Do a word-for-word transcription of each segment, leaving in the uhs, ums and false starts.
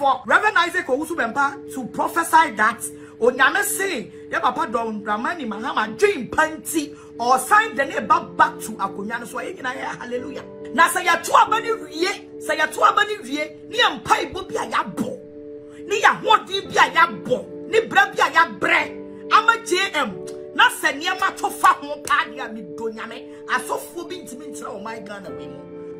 for Reverend Isaac Owusu Bempah to prophesy that Onyame say your papa don Ramani Mahama dream panty or sign the name back to Akunyano so e nyina hallelujah na say ya to abani wie say ya to abani wie ni empire bo bia ya bo ni ya hodi bia ya bo ni bra bia ya bre ama J M na say niam to fa ho pa dia mi donyame asofo bi ntimi ntira o my Ghana we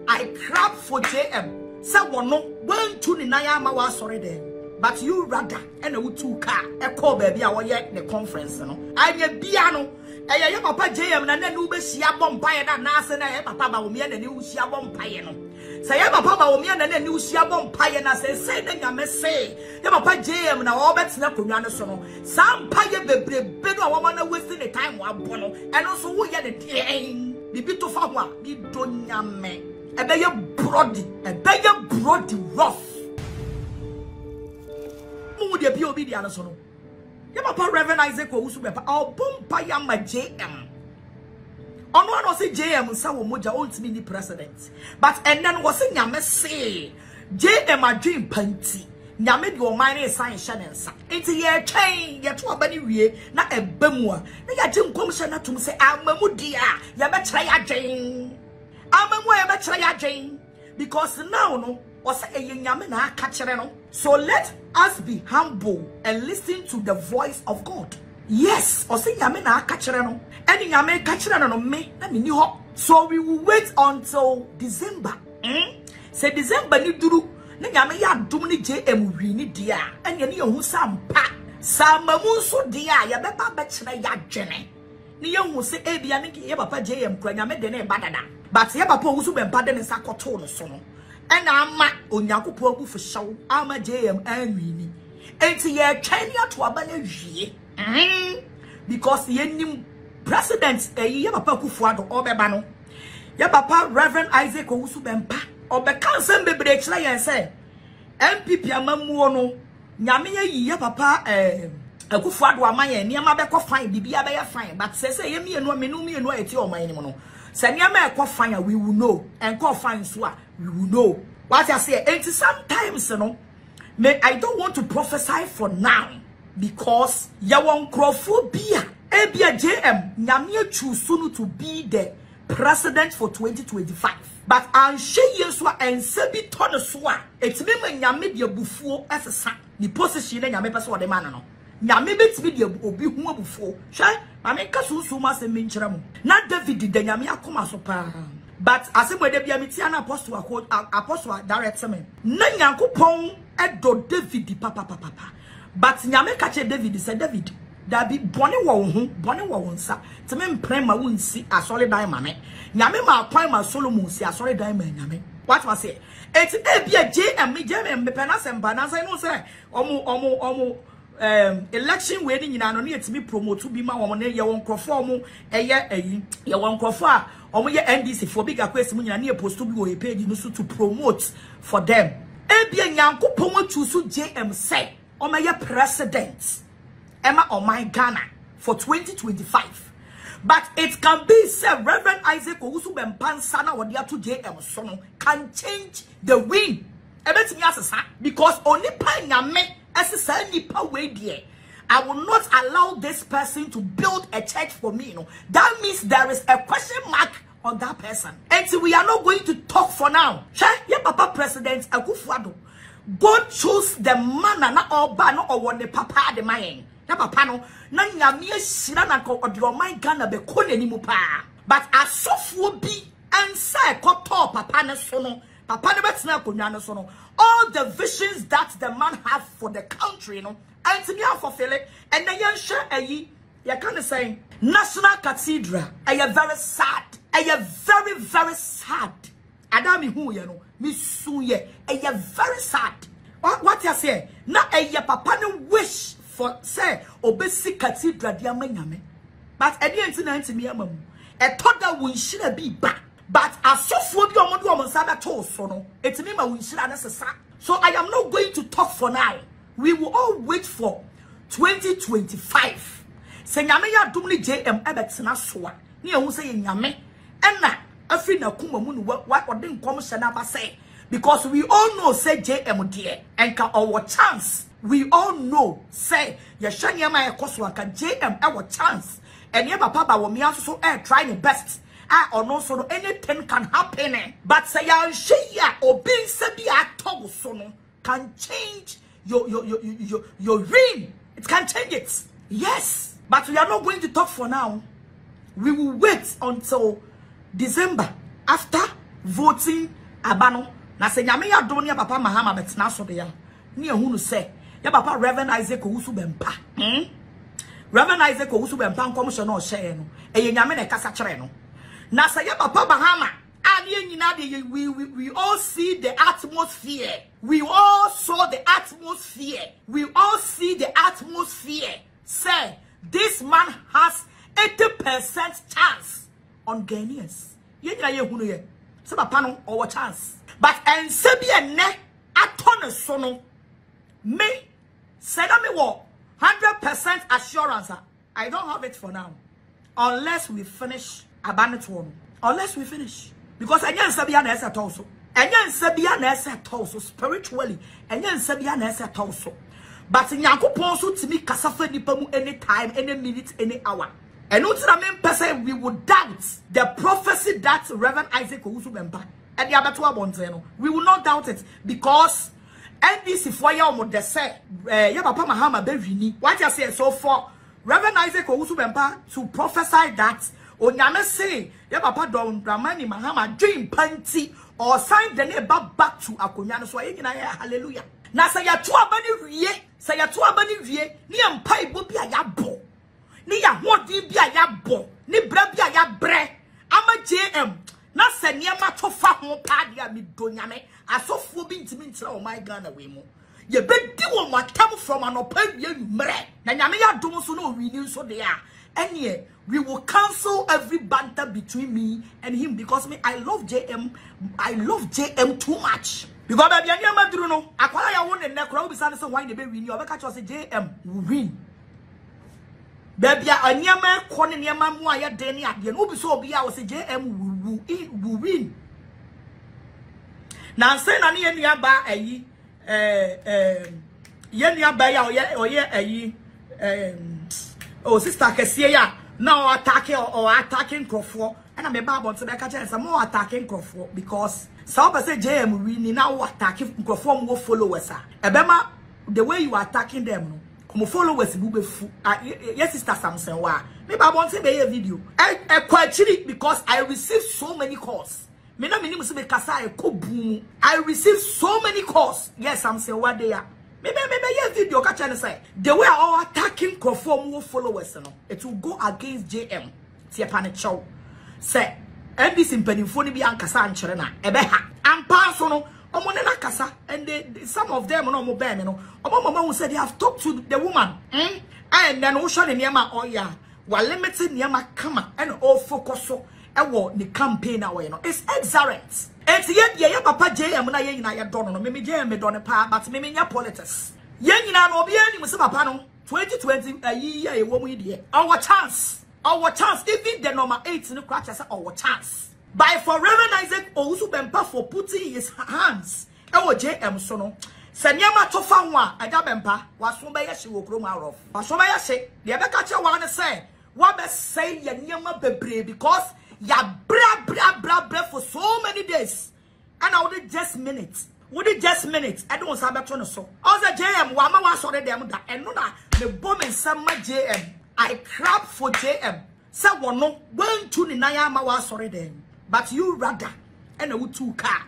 I crap for J M say wono wan tu ni nan ama wa sorry there. But you rather and a two car a call baby our yet the conference no I be piano and your papa J M and then Uber she a bomb by that Nas and I papa Bawumia and you she a bomb piano say papa Bawumia and then you she a bomb piano say say then you must say your papa J M now all bets not Kunyano sono some pie baby better woman wasting the time one bono and also who yet the thing the bit of our the donyame a bigger brody a bigger brody rough. Your papa Reverend Isaac Owusu Bempah, I'll bomb by my J M. On one was a J M, some moja owns mini president. But and then was in Yame say J M a dream panty. Yamid your money sign Shannon. It's a year chain, yet to a bunny way, not a bemwa. They are Jim Commissioner to say, I'm a moodia, Yametraya Jane. I'm a way, Yametraya Jane. Because now, no. So let us be humble and listen to the voice of God. Yes, so we will wait until December. Say December ni duru ni nyame ya dum ni J M wi ni dia anya ni yehu sampa samamu so dia ya beba ba kire ya dwene ni yehu se ebia ni ye papa J M kura nyame de ne badada but ye papa Owusu Bempah de ne sakoto no so no. And I'm Onyakupo agu for show. I'm a J M Anwini. It's yeah Kenya to abane ye. Because the new president eh ye papa Akufo-Addo obeba no. Ye papa Reverend Isaac Owusu Bempah obe cancel bebre chira ye say. N P P amamuo no nyame ye ye papa eh Akufo-Addo amaye niam abekọ fine bibia be ye fine but say say ye mienu menu mienu eti oman ni mo no. Sanya me ko fine we will know and ko fine so we will know what I say and sometimes you know may I don't want to prophesy for now because ya won crofobia ebia J M nyame choose to be the president for twenty twenty-five but an shey so and sebi ton so it me nyame de bufuo asesa ni position nyame person de man no nyame betimi de obi hu abufuo hwe ameka susuma se menchira mu na David de nyame akoma so pa but asemwe de bia meti an apostle akọ apostle direct me na Nyankopon edo David papa papa but nyame ka che David say David da bi bone wo ho bone wo wonsa te me prema wo nsi asori dan mame nyame ma akwan ma Solomon si asori dan ma nyame what was it it e bia J M J M me pena semba na say no say omo omo omo Um, election winning in Anonia to be promoted to be my woman. You won't conform a year, you won't conform or your N D C for bigger question. You are near post to be paid in to promote for them. Ebian Yanko Pomo Chusu J M say, or my president, Emma or my Ghana for twenty twenty-five. But it can be said, Reverend Isaac Owusu Bempah Sana or the other J M son can change the win. Because only Panyame. I will not allow this person to build a church for me. You know, that means there is a question mark on that person. And so we are not going to talk for now. Your papa president Akufo-Addo, go choose the man and not all bano or one the papa the man. Your papa no, na nyamie shira na ko odiro man Ghana be kone ni mupa. But asofo bi ansa koto papa na sono. All the visions that the man have for the country, you know, and to me I fulfill it. And then you share a you can say National Cathedral. I am very sad. I am very very sad. Adam who you know, me suye. I am very sad. What you say? Now I papa no wish for say obesi cathedral diamenyame. But at the end of the day, I thought that we should be back. But as so food your mother woman sabato, it's me my wish. So I am not going to talk for now. We will all wait for twenty twenty-five. Say Yame ya dumli J M Ebetina Swa. Nia who say Yame. Enna, a free na kuma moon what what didn't come say. because we all know say J M D and ka our chance. We all know say yeshanya ma ekoswa ka J M our chance and ye papa Bawumia so so air trying best. Ah, or no, so anything can happen. But say ya shea or being sebi ato so no can change your your your your your ring. It can change it. Yes, but we are not going to talk for now. We will wait until December after voting abano. Na se nyame ya do ne papa Mahama bet na so de ya. Ne ehunu se ya papa Reverend Isaac Owusu Bempah. Hmm? Reverend Isaac Owusu Bempah commission no share no. Eye nyame na kasa kire no. Na se ya papa Mahama and nyina de we we all see the atmosphere. We all saw the atmosphere. We all see the atmosphere. Say this man has eighty percent chance on Ghanaians. Ye nyina ye hunu ye. Se papa no or chance. But and Sebian ne atone sono me said me war hundred percent assurance. I don't have it for now. Unless we finish abandoned one. Unless we finish. Because I can Sabian as a torso. I can Sabian as a torso spiritually. I can Sabian as a torso. But in Yanko Ponso to me Casafa Nipamu any time, any minute, any hour. And ultimate person we would doubt the prophecy that Reverend Isaac Owusu Bempah. We will not doubt it because N D C for your mother say, yeah, Papa Mahama Bevini. What you say so for Reverend Isaac Owusu Bempah to prophesy that Onyame say, yeah, Papa Don Ramani Mahama dream panty or sign the name back to Akonyano. So I can hallelujah. Now say ya two abani vie, say ya two abani vie, ni ampai bo bia ya bo, ni ya hodi bia ya bo, ni bre bia ya bre. Ama J M. Na se niema to fa ho pa dia mi donyame asofo bi ntimi ntira o my Ghana we mu ye be di wo matam from anopa wie numre na nyame ya dom so na o wini so de a anye we will cancel every banter between me and him because me I love J M I love J M too much because baby nyama duru no akwara ya won ne kra obi sane so why dey be wini o be catch us J M win baby anyama ko ne nyama mu aye den ne ade no obi so obi ya o se J M will win. Now, say, I need any about a ye, eh, eh, oh, sister, Cassia, now attacking or attacking Crawford, and I'm a babble to the catcher and some more attacking Crawford because some say J M really now attacking Crawford more followers. Abema, the way you are attacking them, come followers, yes, sister Samson, why? Maybe I want to make a video. I quite chilly because I received so many calls. I received so many calls. Yes, I'm saying what they are. Maybe maybe video catch and say they were all attacking conform followers. It will go against J M. See a panic show. Say every sympathy phone be ankasa and chirena. Ebeha and pass on. And they, some of them no more bear no. Mama said they have talked to the woman. And then ocean in Yama oh yeah. We're limiting Yama Kama and all focus on the campaign now. It's exorant. It's yet, yeah, Papa J. I'm not yet. I don't know. Maybe J. I'm not but maybe your politics. Yeah, you know, be any Mister Papano twenty twenty a year. A woman, our chance, our chance, even the number eight in the crutches, our chance. By for Reverend Isaac Owusu Bempah for putting his hands. Our J M Sono. Senyama tofanwa ada Bempah wasomba ya she wokroma rof wasomba ya she de be ka che wan say wa be say ya nyama bebre because ya bra bra bra bra for so many days and I would just minutes would just minutes I don't sabe to no so all the J M wa ma wa so de dem da eno na me bom ensam ma J M I crap for J M say wono won tu ni nan ma wa so de dem but you rather and we two car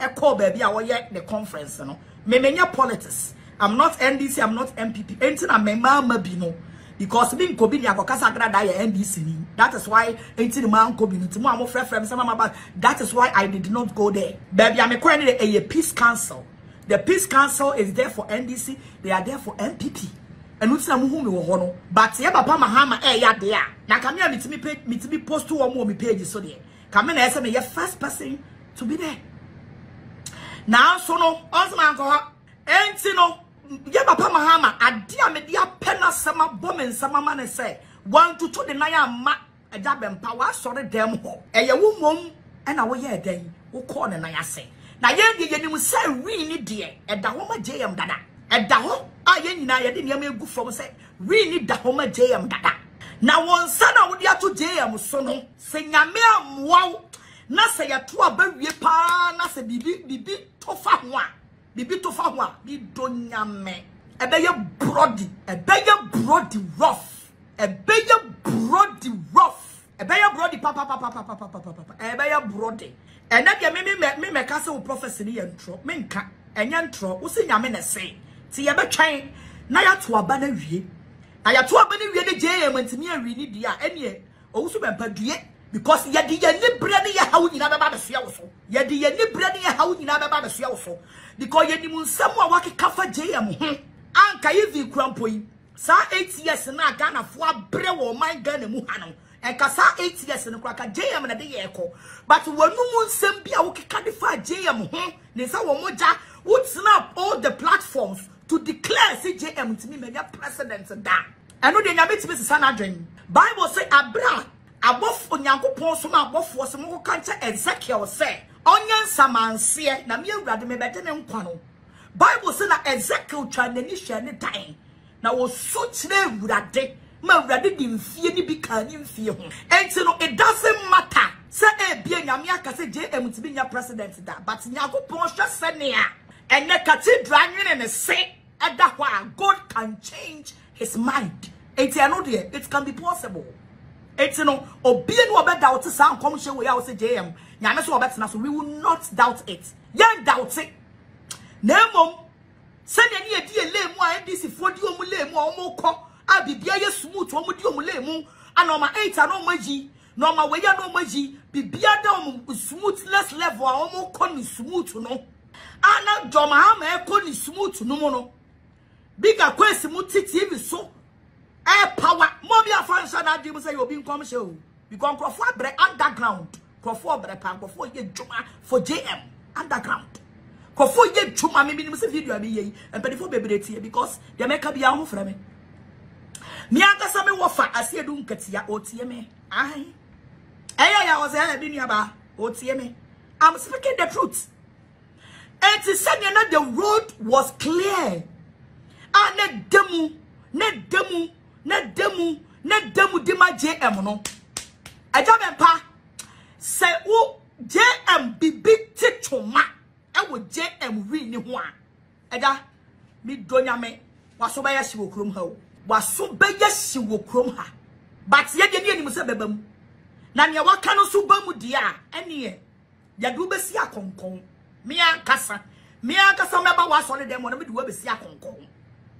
e call baby a wo ye the conference no Memenya politics. I'm not N D C, I'm not N P P. Anything I'm a mama bino. Because being Kobi ni akokasa grada ya N D C ni. That is why anything man Kobi ni. Timo amo friend friend sama mama. That is why I did not go there. Baby, I'm a a peace council. The peace council is there for N D C. They are there for N P P. And we tell muhumi wohono. But ye Papa Mahama eh ya there. Na kamia mitimi page mitimi post to omo mi page so there. Kamia na ese me ye first person to be there. Now, so no, Osman go and you know, yeah, Papa Mahama, a dear media penna summer bomb and summer man say one to two the Naya ma a dab and power, sorry, damn ho. A woman and our year then who call and I say na ye de ye nim say we ni de e da homa jm dada e da ho a ye nyina ye de niam egu from say we ni da homa jm dada na won sa na wo de ato jm so no se nyame amwa na se ya to aba wie pa na se bibi bibi tofa ho a bibi tofa ho a bi do nyame e be ye brody e be ye brody rough e be ye brody rough Ebeya brody papa papa papa papa papa ebeya brody ena de me me me me ka se wo prophecy ne yentro me nka enye ntro wo se nyame ne se ti ye betwen na ya to aba na wie na ya to aba na wie de je mantimi awi ni dia ene Owusu Bempah due because ye de ye ne bre ne ye hawo nyina beba be soya wo so ye de ye ne bre ne ye hawo nyina beba be soya wo so because ye nim nsam a wakeka fa je ye mo ho anka ye vi krampo yi sa eight years na Ghana fo abre wo man Ghana mu hanom and kasa eight years in Kraka J M and the Echo. But when moon sembia woke cadify J M home, Nisa Womoja would snap all the platforms to declare C J M to me many presidents and that. And no then meet Missus Sanadrin. Bible say Abra above on Yanko Ponsuma above was a more cancer and Ezekiel say Onion Saman see Namia Radime Betan Quano. Bible say that Ezekiel tried the Nishan dying. Now was such name would a day. It doesn't matter. Say Bienamia Cassa J and to be your president that, but Nyago Poncha Senia and the cathedral and a say at that while God can change his mind. It's an idea, it can be possible. It's no obedient about doubt to sound commercial way out J M. Yamaso, we will not doubt it. Young doubt it. Nemo send any idea, lame why this is for you, Mulemo or more. I be beer smooth to Mulemu, and on my eight are no maji, no my way no maji, be beer down smooth less level, almost conny smooth to no. Anna Jomaham, conny smooth to no mono. Bigger question, T V so air power, Mobia Fansa, and I do say you'll be in commercial. You can crawl for bread underground, crawl for bread pan before you juma for J M underground. Crawl for you juma, maybe you must video me, and but before baby here because they make a be out for me. Mianka sami wafa asiye dun ketia O T M. Aye. Eya ya waza ya bini yaba O T M. I'm speaking the truth. And to say that the road was clear. Ah ne demu, ne demu, ne demu, ne demu di ma J M no. Eja Bempah. Se u J M bibi tichoma. Ewo J M wi ni hwa. Eja mi donya me wasoba ya shiwo krom ha o. Wasu beya si wokrom ha. But ye de ni muse bebam. Na ne waka no so bamu dia, ene ye do be si akonkon. Me ankasa. Me ankasa meba wasole dem no me de we be si akonkon.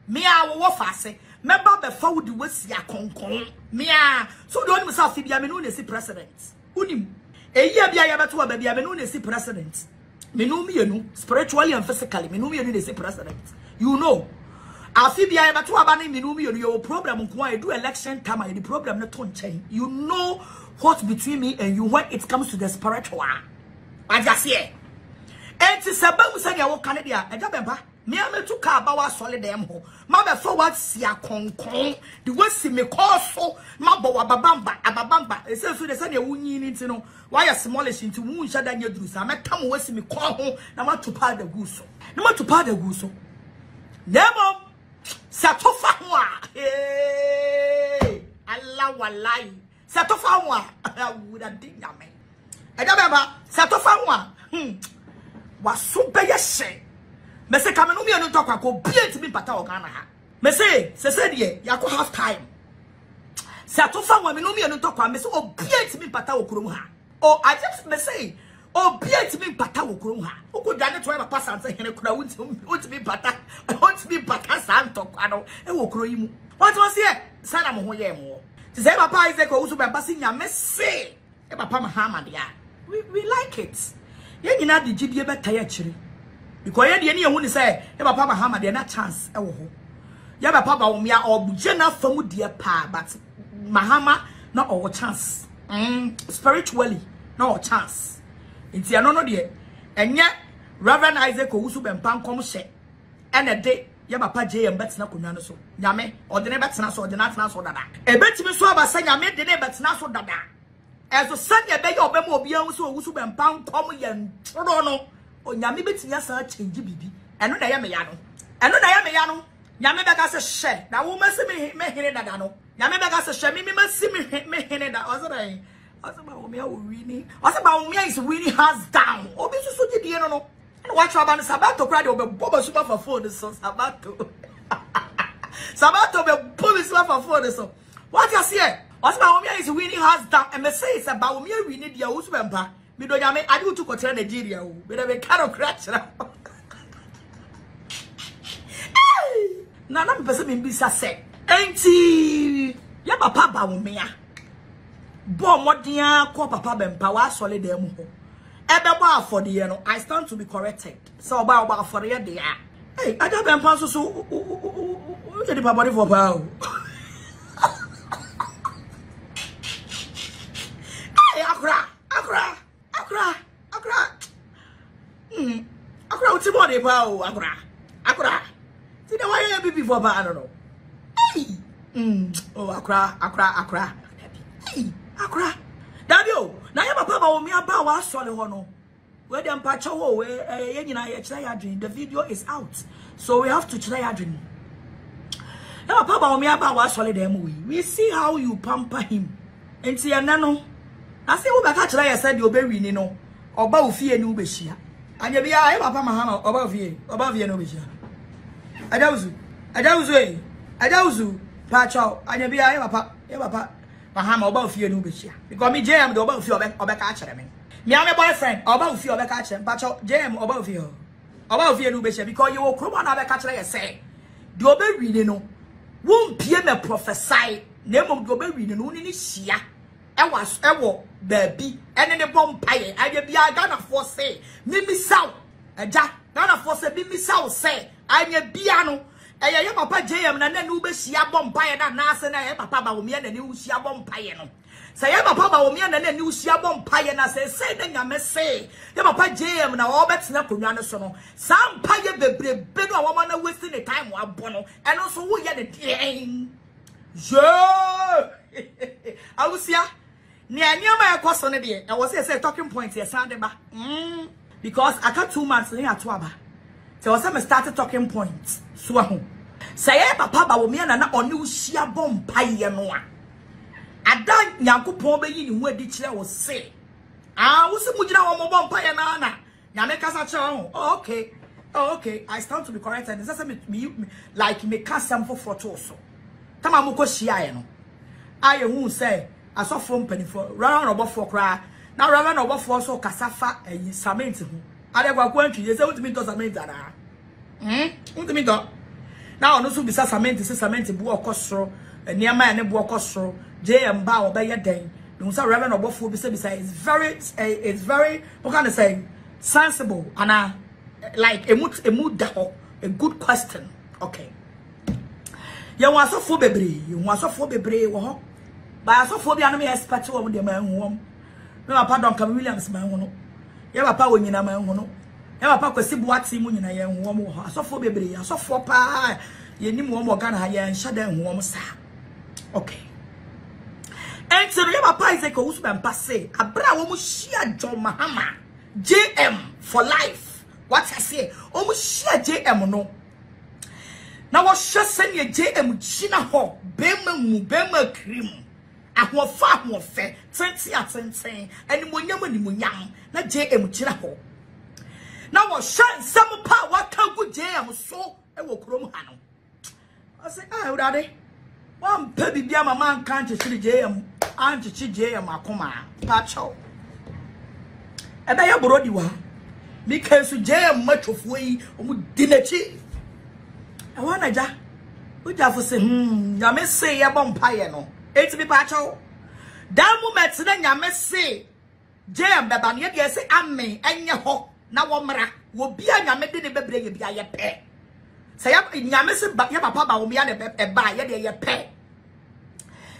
Me a wo faase, meba be fa wo de we si akonkon. Me a so do ni muse afibia me no ne si president. Unim. Eyi bia ya beto abia me no ne si president. Me no me enu spiritually and physically me no me enu ne si president. You know. Afibia but to abani minumi your problem kwai do election time and the problem not on chain. You know what's between me and you when it comes to the spiritual. I just say and to sabamu sanya wo Canada e da beba me am to ka ba wa solid dem ho ma be forward sia konkon the way si me call so ma bo ababamba ababamba e say so the sanya wo nyini nti no why smallish nti wo nsha da nya duru sa me tam wo si me call ho na ma to pa da guso na ma to pa da guso nemo Satofahwa, hey, Allah walai. Satofahwa, I would have done that man. I don't remember. Satofahwa, hmm, was super yeshe. Me say kamenumi ano toka ko bien tibi pata ogana ha. Me say, se se diye yako half time. Satofahwa menumi ano toka me say o bien tibi pata okurumu ha. Oh, I just me say. Obiet me pata wokron ha okodwane to e papa sanse hene kura wunti wunti pata wunti pata santo kwano e wokron yimu wonto wase e sana mo ho ye mo ti say papa Isaac Owusu Bempah sinya me se e papa Mahama dia we we like it ye nyina de gidie beta ya chiri because ye de ne ye hu ni say e papa Mahama dia na chance e wo ho ye papa Bawumia obje na famu dia pa but Mahama na o chance mm spiritually no chance. Inti ano no die enye Reverend Isaac Owusu Bempah kom hye ene de ye papa J M betna konwa no so nyame odene betna so odene atna so dada ebetimi so abasa nyame de ne betna so dada ezo sanye be ye obema obi an so Owusu Bempah kom ye ntoro no Onyame betinya sa change bibi. Eno na ya me ya no. Eno na ya me ya no. Nyame beka se hye. Na wo mase me me hene dada no. Nyame beka se hye me me mase me me hene dada. Ozo dai. Ozo Bawumia wo winning. Ozo Bawumia is winning hands down. Obi susu di die no no. Na wa twa ba no Sabato kra de obeboba super for phone so Sabato. Sabato be police la for phone so. What you see? Ozo Bawumia is winning hands down. And me say se Bawumia winning dia Owusu Bempah. Me do nyame ade utu kotra Nigeria o. Me na be karo kra. Na na mpese me bisa se. Enti ya papa Bawumia. Bo modia ko papa Bempah wa sole da mu ho. Ebe bo afode ye no. I stand to be corrected. So ba ba afode ye de a. Hey, ada Bempah so so o je di papa for pa o. Hey, akra, akra, akra, akra. Hmm. Akra o ti bo de pa o, akra. Akra. See the way you be before, but I don't know. Hey, mm. Oh, Accra, Accra, Accra. Hey, Accra. Daddy, oh, now you papa will me about what solid hono. Where them patch oh, eh, you know, you try your dream. The video is out, so we have to try your dream. Now papa will me about what solid them we. We see how you pamper him. And see, and no, I say we better try yourself. You be winning no. Oba ufi enu be shia. And you be ah, papa Mahama. Oba ufi, Oba ufi enu be shia. Adawzu, Adawzu, Adawzu, Pacho, and you be a papa, your papa, Mahama, about few new bitch. Because me, Jam, the about few of a catcher. Me, I'm a boyfriend, about few of a catcher, Pacho, Jam, about few, about few new bitch, because you will come on a catcher. I say, do obey reading, no, won't P M a prophesy, never go be reading, only Shia. I was ever baby, and then the bomb pie, and be a Ghana for say, Mimi South, a Jack, Ghana for say, Mimi South say. I'm a piano. I am Papa J M and then Uber Shia Bompire and Nasa and I am Papa Bawumia and new Shia Bompire. Say, I'm Papa Bawumia and then new Shia Bompire and I say, say, then I must say, I'm Papa J M and all that's not Kunanasono. Some pire the big woman wasting the time while Bono and also we had a dang. I was here near my cost on the day. I was here talking points here, Sandeba. Because I got two months in at Twaba. So I started talking points. So I say, Papa Bawumia and on you, Shia Bompire. I don't know who you were, which I was say. I was a Mujina Bompire Nana. Yamekasacho. Oh, okay. Oh, okay. I stand to be corrected. This doesn't me like me cast some for torso. Tamamuko Shiano. I won't say, I saw phone penny for round about four cry. Now, round about four so Casafa and Samantha. I never went to you. Say, what do you mean to Samantha? Hmm? What do you mean to? Now, no, so besides Samantha, Samantha, Buakostro, and near my name Buakostro, J and Bow, by your day. No, sir, Reverend or Buffo, besides, it's very, it's very, what can I say, sensible, and uh, like a mood, a mood, a good question. Okay. You want so phobebri, you want so phobebri, oh, by so phobia, I'm expert to the man who no, pardon, Cam Williams, man. Yaba pa wo nyina man ho no yaba pa kwasi buati mu nyina yan ho mo ho asofo bebre asofo pa yenim wo mo Ghana ha yan shadan ho mo sa. Okay, entero yaba pa Isaac Owusu Bempah say abra wo mo shia John Mahama J M for life. What I say wo mo shia J M no na wo hwe sene J M china ho bema mu bema cream ahwo fa ahwo fe twenty atenten animonyam animonyam na J M chira ho na wo hwan sam pa wa kangu J M so e wo krom ha no I say ah urade wan pe bibia mama kan chiri J M an chichi J M akoma pa cho e da ya borodi wa mi kan su J M matwofo yi o mu dinachi e wa na ja o ja fo se hmm ya me se ye bompa ye no. It's me, Pacho. That moment, then you may say, Jam, but I'm yet, yes, I'm me, and your hope. Now, one mara will be a yamed in the baby, be a your pet. Say up in Yamison, but your papa will be a buy your pet.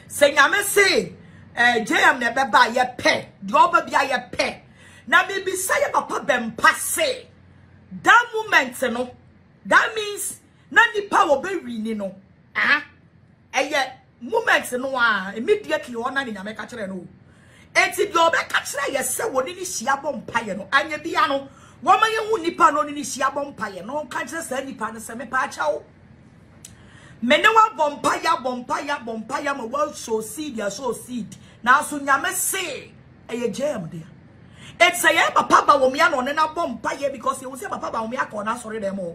Say, Yamme say, Jam, never buy your pet. Doba be a your pet. Now, maybe say about Papa Bempah say. That moment, no, that means not the power be renino. Ah, and yet. Moments no one immediately on an in America. No, and if you're back, catch that yourself, what did she have on Piano and your piano Woman you nipa no ni si abompaye no kanche sa nipa no se me pa chawo me ne wa bompaya bompaya bompaya ma wa so seed ya so seed na so nyame se eye jam dia it's say papa Bawumia no ne na bompaye because you say papa Bawumia ko na sorry dem o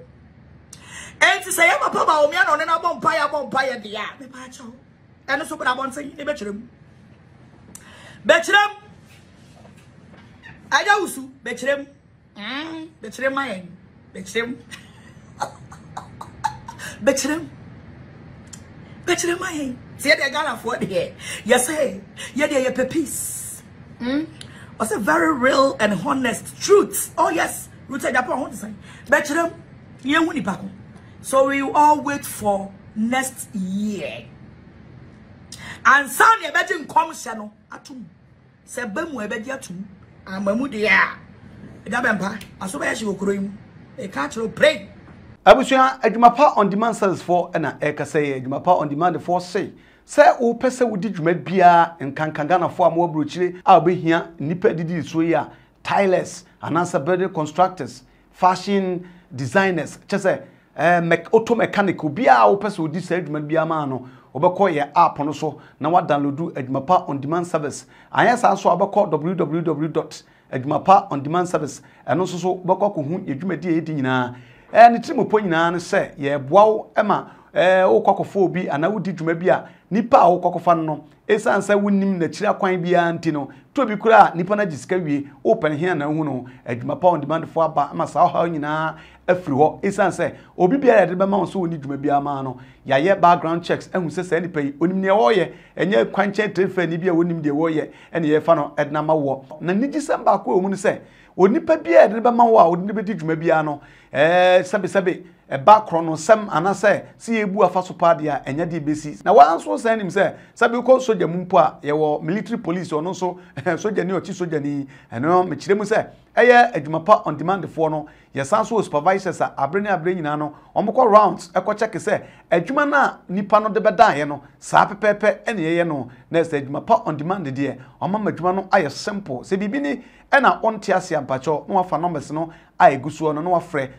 and say papa Bawumia no ne na bompaye bompaye dia me pa chawo and so bra bon say ni betrem betrem ada usu betrem. Mm, betrem my betrem betrem betrem my see the Ghana for there yes hey yeah there your peace mm also very real and honest truth oh yes rooted upon design betrem yehuni pako so we all wait for next year and sound your betting comes channel atum se bamu e be dia tum amamu dia Abusia, a Jumapa on demand sells for an acre say, Jumapa on demand for say. Say, O Pesa would did red beer and Kankangana for more brutally. I'll be here, Nipper did this way, tilers, and answer building constructors, fashion designers, just a auto mechanical beer. O Pesa would decide to be a man. Obakoya app on also now what download a Jumapa on demand service. I answer also about www. Edmapa on demand service and also so boko kohun edwuma die edi nyina eh ne trim opo nyina ne se ye boawo ema eh okokofo obi ana wudi dwuma bia nipa a okokofa no esansa wonnim na kira kwan bia ntino to bi kura nipa na gisika wie open here na hu no Edmapa on demand for aba ama sa ha nyina afiri ho esansa obi bia ya de bema won so woni dwuma bia ma no ya ye background checks ehun se se nipa yi onim ne wo ye enye kwan che trefa ni bia wonim de wo ye ene ye fa no edna ma wo na ni gisemba ko omu ne se onipa bia ya de bema wo a odi be di dwuma bia no eh sabe sabe e background no sem anase si ebu afa so pa de a enye de besi na wanso se nim se sabe ko soja mumpo a ye wo military police ono so soja ni ochi soja ni eno me kire mu se eye Edmapa on demand for no yesanso supervisors a abreni abreni na no omko rounds ekọ check se adwuma na nipa no de beda ye no sa pepepe ene ye no next Edmapa on demand de oma madwuma no aye simple se bibi ni ena ontia sia mpacho no afa numbers no aye gusuo no no afre